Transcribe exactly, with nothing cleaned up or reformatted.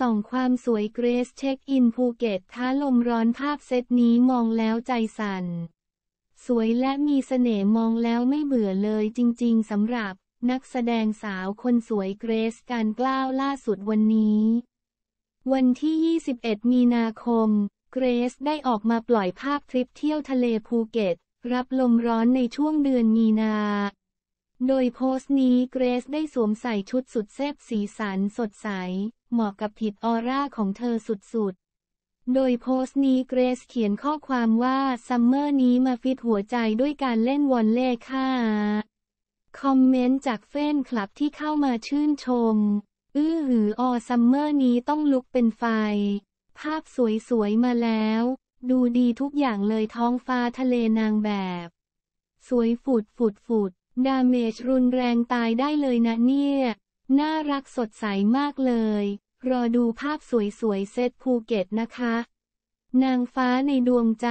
ส่องความสวยเกรซเช็คอินภูเก็ตท้าลมร้อนภาพเซตนี้มองแล้วใจสั่นสวยและมีเสน่ห์มองแล้วไม่เบื่อเลยจริงๆสำหรับนักแสดงสาวคนสวยเกรซการกล้าวล่าสุดวันนี้วันที่ยี่สิบเอ็ดมีนาคมเกรซได้ออกมาปล่อยภาพทริปเที่ยวทะเลภูเก็ตรับลมร้อนในช่วงเดือนมีนาโดยโพสต์นี้เกรซได้สวมใส่ชุดสุดแซ่บสีสันสดใสเหมาะกับผิดออร่าของเธอสุดๆโดยโพสต์นี้เกรซเขียนข้อความว่าซัมเมอร์นี้มาฟิตหัวใจด้วยการเล่นวอลเลย์ค่ะคอมเมนต์จากแฟนคลับที่เข้ามาชื่นชมอื้อหือออซัมเมอร์นี้ต้องลุกเป็นไฟภาพสวยๆมาแล้วดูดีทุกอย่างเลยท้องฟ้าทะเลนางแบบสวยฝุดฝุดฝุดดาเมจรุนแรงตายได้เลยนะเนี่ยน่ารักสดใสมากเลยรอดูภาพสวยๆเซตภูเก็ตนะคะนางฟ้าในดวงใจ